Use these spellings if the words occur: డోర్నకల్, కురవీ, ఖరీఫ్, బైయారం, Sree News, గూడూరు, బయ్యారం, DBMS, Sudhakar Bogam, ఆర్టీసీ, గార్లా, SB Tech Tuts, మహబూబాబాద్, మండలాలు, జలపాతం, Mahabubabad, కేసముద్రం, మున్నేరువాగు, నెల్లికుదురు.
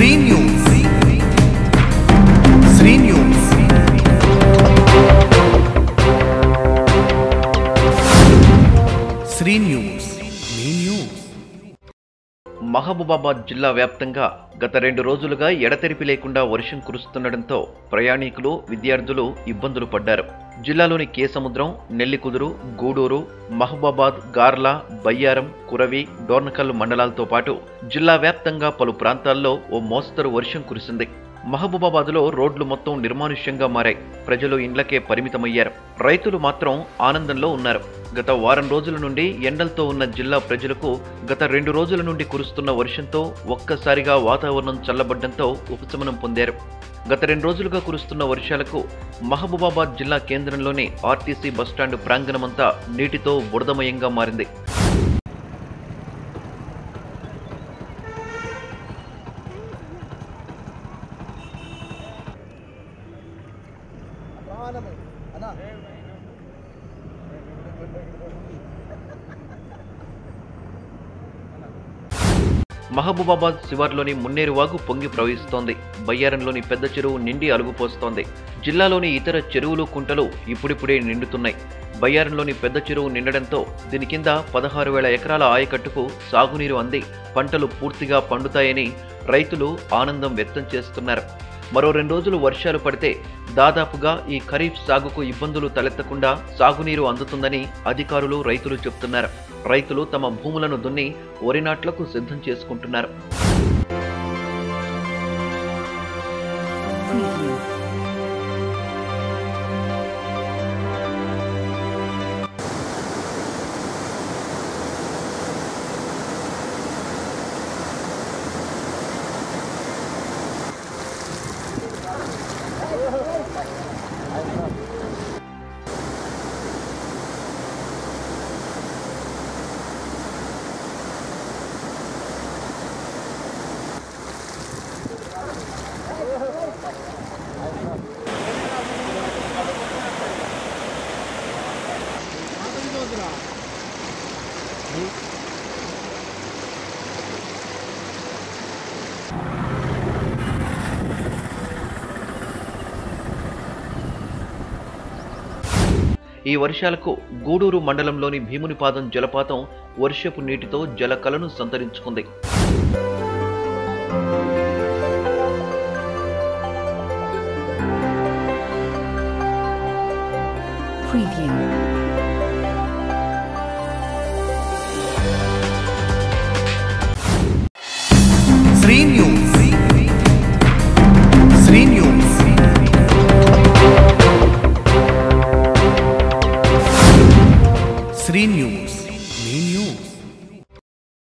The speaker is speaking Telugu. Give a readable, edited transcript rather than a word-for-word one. Sree News. Sree News. Sree News. మహబూబాబాద్ జిల్లా వ్యాప్తంగా గత 2 రోజులుగా ఎడతెరిపి లేకుండా వర్షం కురుస్తుండటంతో ప్రయాణికులు, విద్యార్థులు ఇబ్బందులు పడ్డారు. జిల్లాలోని కేసముద్రం, నెల్లికుదురు, గూడూరు, మహబూబాబాద్, గార్లా, బైయారం, కురవీ, డోర్నకల్ మండలాలతో పాటు జిల్లా వ్యాప్తంగా పలు ప్రాంతాల్లో ఓ మోస్తరు వర్షం కురిసింది. మహబూబాబాద్లో రోడ్లు మొత్తం నిర్మానుష్యంగా మారాయి. ప్రజలు ఇండ్లకే పరిమితమయ్యారు. రైతులు మాత్రం ఆనందంలో ఉన్నారు. గత వారం రోజుల నుండి ఎండలతో ఉన్న జిల్లా ప్రజలకు గత 2 రోజుల నుండి కురుస్తున్న వర్షంతో ఒక్కసారిగా వాతావరణం చల్లబడ్డంతో ఉపశమనం పొందారు. గత 2 రోజులుగా కురుస్తున్న వర్షాలకు మహబూబాబాద్ జిల్లా కేంద్రంలోని ఆర్టీసీ బస్టాండ్ ప్రాంగణమంతా నీటితో బురదమయంగా మారింది. మహబూబాబాద్ శివార్లోని మున్నేరువాగు పొంగి ప్రవహిస్తోంది. బయ్యారంలోని పెద్దచెరువు నిండి అలుగుపోస్తోంది. జిల్లాలోని ఇతర చెరువులు, కుంటలు ఇప్పుడిప్పుడే నిండుతున్నాయి. బయ్యారంలోని పెద్ద చెరువు నిండడంతో దీని కింద 16,000 ఎకరాల ఆయకట్టుకు సాగునీరు అంది పంటలు పూర్తిగా పండుతాయని రైతులు ఆనందం వ్యక్తం చేస్తున్నారు. మరో 2 రోజులు వర్షాలు పడితే దాదాపుగా ఈ ఖరీఫ్ సాగుకు ఇబ్బందులు తలెత్తకుండా సాగునీరు అందుతుందని అధికారులు, రైతులు చెబుతున్నారు. రైతులు తమ భూములను దున్ని వరి నాట్లకు సిద్ధం చేసుకుంటున్నారు. ఈ వర్షాలకు గూడూరు మండలంలోని భీమునిపాదం జలపాతం వర్షపు నీటితో జలకలను సంతరించుకుంది. Sree News.